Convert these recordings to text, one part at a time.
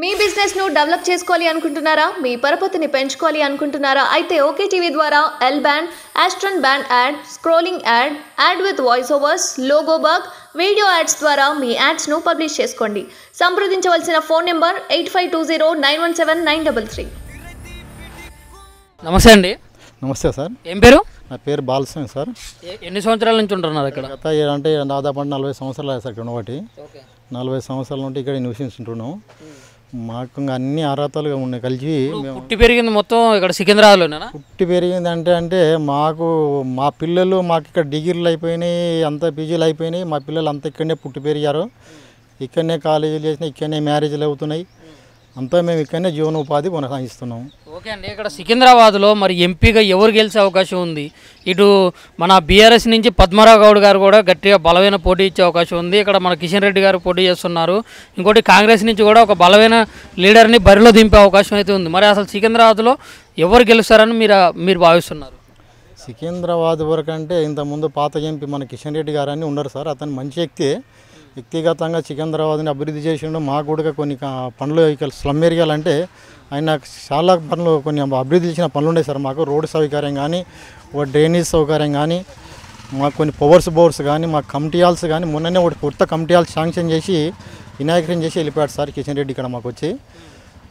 మీ business ను develop చేసుకోవాలి అనుకుంటున్నారా? మీ పరపతిని పెంచుకోవాలి అనుకుంటున్నారా? అయితే ఓకే టీవీ ద్వారా L band, ఆస్ట్రన్ band ad, scrolling ad, ad with voice overs, logo bug, video ads ద్వారా మీ యాడ్స్ను పబ్లిష్ చేసుకోండి. సంప్రదించవలసిన ఫోన్ నెంబర్ 8520917933. నమస్తే అండి. నమస్తే సార్. ఏం పేరు? నా పేరు బాలస్వామి సార్. ఎన్ని సంవత్సరాల నుంచి ఉంటున్నారు ఇక్కడ? గత అంటే దాదాపు 40 సంవత్సరాలు సార్ ఇక్కడ ఉన్నవాటి. 40 సంవత్సరాల నుండి ఇక్కడ నివసించుంటున్నాం. మాకు అన్ని అర్హతలుగా ఉన్నాయి కలిసి. పుట్టి పెరిగింది మొత్తం ఇక్కడ సికింద్రాబాద్లోనే. పుట్టి పెరిగింది అంటే అంటే మాకు మా పిల్లలు మాకు ఇక్కడ డిగ్రీలు అయిపోయినాయి, అంతా పీజీలు అయిపోయినాయి. మా పిల్లలు అంతా ఇక్కడనే పుట్టి పెరిగారు, ఇక్కడనే కాలేజీలు చేసినాయి, ఇక్కడనే మ్యారేజ్లు అవుతున్నాయి. అంతా మేము ఇక్కడనే జీవనోపాధి కొనసాగిస్తున్నాము. ఓకే అండి. ఇక్కడ సికింద్రాబాద్లో మరి ఎంపీగా ఎవరు గెలిచే అవకాశం ఉంది? ఇటు మన బీఆర్ఎస్ నుంచి పద్మరావు గౌడ్ గారు కూడా గట్టిగా బలమైన పోటీ ఇచ్చే అవకాశం ఉంది. ఇక్కడ మన కిషన్ రెడ్డి గారు పోటీ చేస్తున్నారు. ఇంకోటి కాంగ్రెస్ నుంచి కూడా ఒక బలమైన లీడర్ని బరిలో దింపే అవకాశం అయితే ఉంది. మరి అసలు సికింద్రాబాద్లో ఎవరు గెలుస్తారని మీరు భావిస్తున్నారు? సికింద్రాబాద్ వరకు అంటే ఇంతకుముందు పాత ఎంపీ మన కిషన్ రెడ్డి గారు అని ఉన్నారు సార్. అతను మంచి వ్యక్తిగతంగా సికింద్రాబాద్ని అభివృద్ధి చేసిన మా కూడా కొన్ని పనులు ఇక్కడ స్లమ్ ఏరియాలంటే ఆయన చాలా పనులు కొన్ని అభివృద్ధి చేసిన పనులు ఉన్నాయి సార్. మాకు రోడ్డు సౌకర్యం కానీ, ఒక డ్రైనేజ్ సౌకర్యం కానీ, మాకు కొన్ని పవర్స్ కానీ, మా కమిటీ హాల్స్ కానీ మొన్ననే ఒకటి కొత్త కమిటీ హాల్ శాంక్షన్ చేసి వినాయకరం చేసి వెళ్ళిపోయాడు సార్ కిషన్ రెడ్డి ఇక్కడ మాకు వచ్చి.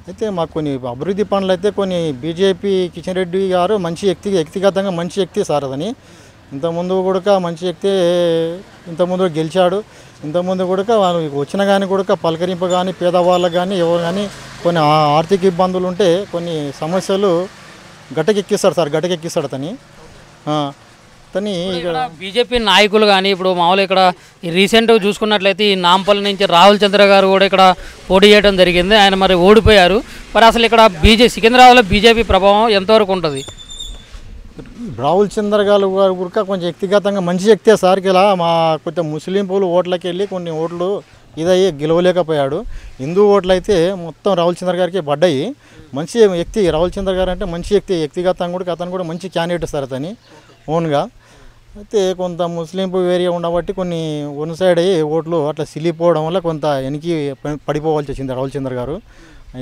అయితే మాకు కొన్ని అభివృద్ధి పనులు అయితే కొన్ని బీజేపీ కిషన్ రెడ్డి గారు మంచి వ్యక్తిగతంగా మంచి వ్యక్తి సార్. అతని ఇంతకుముందు కూడా మంచి వ్యక్తి, ఇంతకుముందు గెలిచాడు. ఇంతకుముందు కూడా వాళ్ళు వచ్చిన కానీ కూడా పలకరింపు కానీ, పేదవాళ్ళకు కానీ ఎవరు కానీ కొన్ని ఆర్థిక ఇబ్బందులు ఉంటే కొన్ని సమస్యలు గట్టకెక్కిస్తాడు సార్, గట్టకెక్కిస్తాడు అతని అతని. బీజేపీ నాయకులు కానీ ఇప్పుడు మామూలు ఇక్కడ రీసెంట్గా చూసుకున్నట్లయితే ఈ నాంపల్లి నుంచి రాహుల్ చంద్ర గారు కూడా ఇక్కడ పోటీ చేయడం జరిగింది. ఆయన మరి ఓడిపోయారు. మరి అసలు ఇక్కడ సికింద్రాబాద్లో బీజేపీ ప్రభావం ఎంతవరకు ఉంటుంది? రాహుల్ చంద్ర గారు కూడా కొంచెం వ్యక్తిగతంగా మంచి వ్యక్తే సార్. ఇలా మా కొంచెం ముస్లింపులు ఓట్లకి వెళ్ళి కొన్ని ఓట్లు ఇదయ్యి గెలవలేకపోయాడు. హిందూ ఓట్లు అయితే మొత్తం రాహుల్ చంద్ర గారికి పడ్డాయి. మంచి వ్యక్తి రాహుల్ చంద్ర గారు అంటే మంచి వ్యక్తిగతంగా కూడా అతను కూడా మంచి క్యాండిడేట్ సార్ అతని ఓన్గా. అయితే కొంత ముస్లింపు ఏరియా ఉండబట్టి కొన్ని వన్ సైడ్ అయ్యి ఓట్లు అట్లా సిలిపోవడం వల్ల కొంత వెనక్కి పడిపోవాల్సి వచ్చింది రాహుల్ చంద్ర గారు.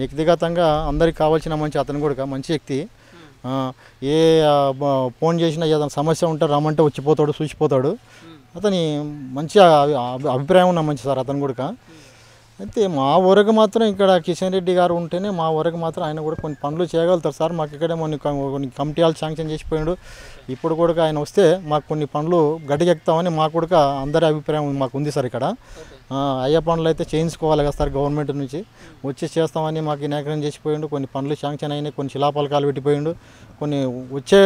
వ్యక్తిగతంగా అందరికి కావాల్సిన మంచి అతను కూడా మంచి వ్యక్తి. ఏ ఫోన్ చేసినా ఏదైనా సమస్య ఉంటే రమ్మంటే వచ్చిపోతాడు, చూసిపోతాడు. అతని మంచి అభిప్రాయం ఉన్న మంచి సార్ అతను కూడా. అయితే మా వరకు మాత్రం ఇక్కడ కిషన్ రెడ్డి గారు ఉంటేనే మా వరకు మాత్రం ఆయన కూడా కొన్ని పనులు చేయగలుగుతారు సార్. మాకు ఇక్కడే కొన్ని కమిటీ హాల్ శాంక్షన్ చేసిపోయాడు. ఇప్పుడు కూడా ఆయన వస్తే మాకు కొన్ని పనులు గడ్డకెక్తామని మా కూడా అందరి అభిప్రాయం మాకు ఉంది సార్. ఇక్కడ అయ్యే పనులు అయితే చేయించుకోవాలి కదా సార్ గవర్నమెంట్ నుంచి. వచ్చి చేస్తామని మాకు వినాయకరం చేసిపోయిండు. కొన్ని పనులు శాంక్షన్ అయినాయి, కొన్ని శిలాపలకాలు పెట్టిపోయిండు. కొన్ని వచ్చే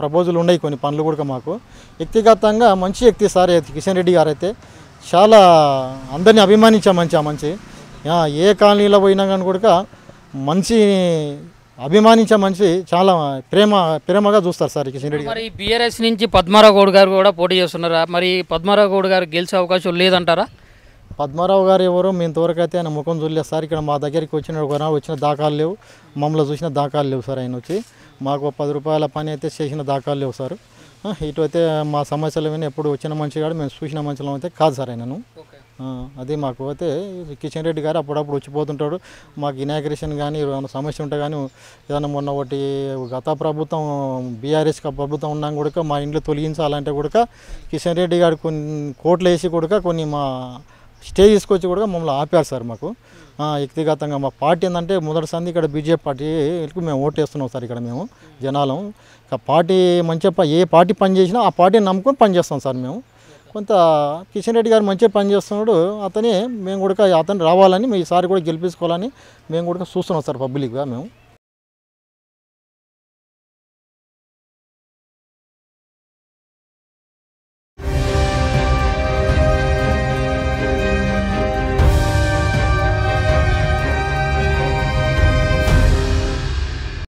ప్రపోజులు ఉన్నాయి కొన్ని పనులు కూడా. మాకు వ్యక్తిగతంగా మంచి వ్యక్తి సార్ కిషన్ రెడ్డి గారు. అయితే చాలా అందరినీ అభిమానించాం మంచి. ఏ కాలనీలో పోయినా కానీ కూడా మంచి అభిమానించే మంచి చాలా ప్రేమగా చూస్తారు సార్ కిషన్ రెడ్డి. మరి బీఆర్ఎస్ నుంచి పద్మారావు గౌడ్ గారు కూడా పోటీ చేస్తున్నారా? మరి పద్మారావు గౌడ్ గారు గెలిచే అవకాశం లేదంటారా? పద్మారావు గారు ఎవరు మేము తోరకైతే ఆయన ముఖం చూడలేదు సార్. ఇక్కడ మా దగ్గరికి వచ్చిన దాఖాలు లేవు, మమ్మల్ని చూసిన దాఖాలు లేవు సార్. ఆయన వచ్చి మాకు 10 రూపాయల పని అయితే చేసిన దాఖాలు లేవు సార్. ఇటు అయితే మా సమస్యలు ఏమైనా ఎప్పుడు వచ్చిన మనిషి కాదు, మేము చూసిన మనుషులు అయితే కాదు సార్ ఆయనను. అదే మాకు అయితే కిషన్ రెడ్డి గారు అప్పుడప్పుడు వచ్చిపోతుంటాడు. మాకు ఇనాగ్రేషన్ కానీ ఏమైనా సమస్య ఉంటే కానీ ఏదైనా మొన్న ఒకటి గత ప్రభుత్వం బీఆర్ఎస్ ప్రభుత్వం ఉన్నా కూడా మా ఇంట్లో తొలగించాలంటే కూడా కిషన్ రెడ్డి గారు కొన్ని కోట్లు వేసి కూడా కొన్ని మా స్టే తీసుకొచ్చి కూడా మమ్మల్ని ఆపారు సార్. మాకు వ్యక్తిగతంగా మా పార్టీ ఏంటంటే మొదటిసారి ఇక్కడ బీజేపీ పార్టీకి మేము ఓటు వేస్తున్నాం సార్. ఇక్కడ మేము జనాలం పార్టీ మంచిగా ఏ పార్టీ పని చేసినా ఆ పార్టీని నమ్ముకొని పనిచేస్తాం సార్ మేము. కొంత కిషన్ రెడ్డి గారు మంచిగా పనిచేస్తున్నాడు. అతనే మేము కూడా అతను రావాలని ఈసారి కూడా గెలిపించుకోవాలని మేము కూడా చూస్తున్నాం సార్ పబ్లిక్గా మేము.